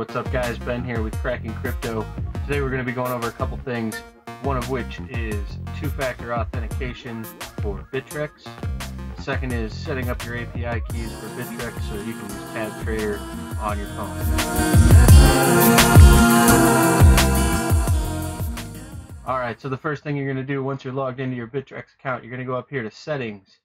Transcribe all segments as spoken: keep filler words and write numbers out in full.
What's up, guys? Ben here with Cracking Crypto. Today we're going to be going over a couple things, one of which is two-factor authentication for Bittrex. Second is setting up your A P I keys for Bittrex so you can use TabTrader on your phone. Alright, so the first thing you're going to do once you're logged into your Bittrex account, you're going to go up here to Settings.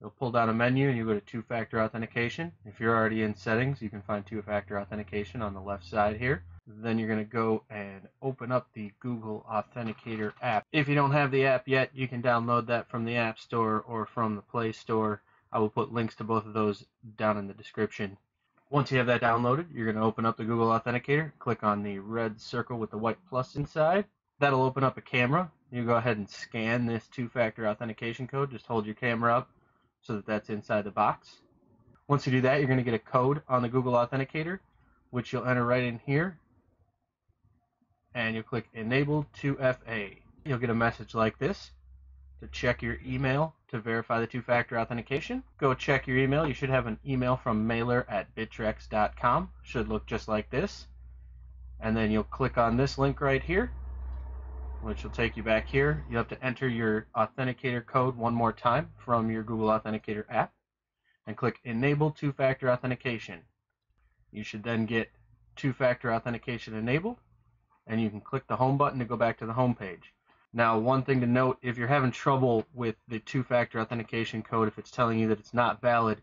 You'll pull down a menu and you go to two-factor authentication. If you're already in settings, you can find two-factor authentication on the left side here. Then you're going to go and open up the Google Authenticator app. If you don't have the app yet, you can download that from the App Store or from the Play Store. I will put links to both of those down in the description. Once you have that downloaded, you're going to open up the Google Authenticator, click on the red circle with the white plus inside. That'll open up a camera. You go ahead and scan this two-factor authentication code. Just hold your camera up so that that's inside the box. Once you do that, you're going to get a code on the Google Authenticator, which you'll enter right in here, and you'll click Enable two F A. You'll get a message like this to check your email to verify the two-factor authentication. Go check your email. You should have an email from mailer at bittrex dot com. Should look just like this. And then you'll click on this link right here, which will take you back here. You'll have to enter your authenticator code one more time from your Google Authenticator app and click Enable Two-Factor Authentication. You should then get Two-Factor Authentication enabled, and you can click the Home button to go back to the home page. Now, one thing to note, if you're having trouble with the two-factor authentication code, if it's telling you that it's not valid,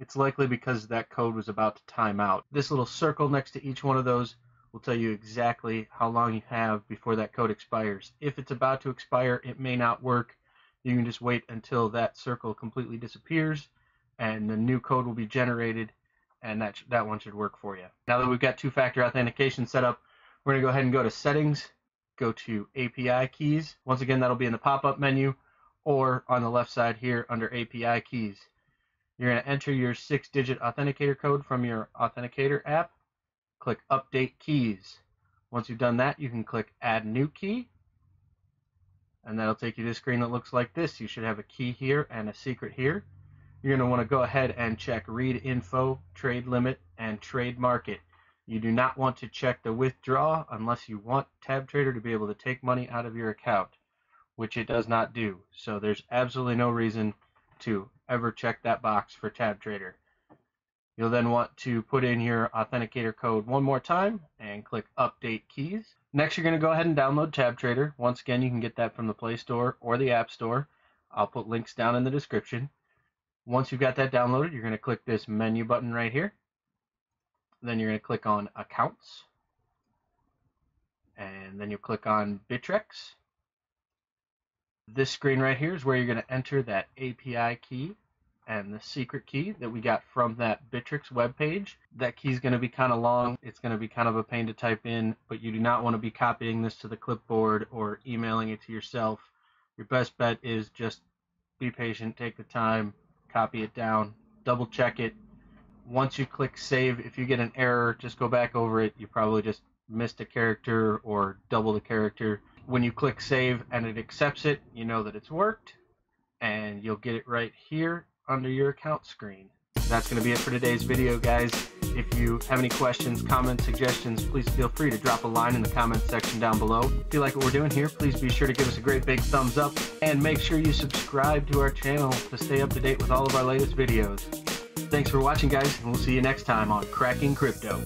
it's likely because that code was about to time out. This little circle next to each one of those will tell you exactly how long you have before that code expires. If it's about to expire, it may not work. You can just wait until that circle completely disappears and the new code will be generated, and that, that one should work for you. Now that we've got two-factor authentication set up, we're going to go ahead and go to Settings, go to A P I Keys. Once again, that'll be in the pop-up menu or on the left side here under A P I Keys. You're going to enter your six-digit authenticator code from your authenticator app. Click Update Keys. Once you've done that, you can click Add New Key, and that'll take you to a screen that looks like this. You should have a key here and a secret here. You're going to want to go ahead and check Read Info, Trade Limit, and Trade Market. You do not want to check the withdraw unless you want TabTrader to be able to take money out of your account, which it does not do. So there's absolutely no reason to ever check that box for TabTrader. You'll then want to put in your authenticator code one more time and click Update Keys. Next, you're going to go ahead and download TabTrader. Once again, you can get that from the Play Store or the App Store. I'll put links down in the description. Once you've got that downloaded, you're going to click this menu button right here. Then you're going to click on Accounts. And then you'll click on Bittrex. This screen right here is where you're going to enter that A P I key and the secret key that we got from that Bittrex webpage. That key is going to be kind of long. It's going to be kind of a pain to type in, but you do not want to be copying this to the clipboard or emailing it to yourself. Your best bet is just be patient, take the time, copy it down, double check it. Once you click Save, if you get an error, just go back over it. You probably just missed a character or doubled a character. When you click Save and it accepts it, you know that it's worked, and you'll get it right here under your account screen. That's going to be it for today's video, guys. If you have any questions, comments, suggestions, please feel free to drop a line in the comments section down below. If you like what we're doing here, please be sure to give us a great big thumbs up, and make sure you subscribe to our channel to stay up to date with all of our latest videos. Thanks for watching, guys, and we'll see you next time on Cracking Crypto.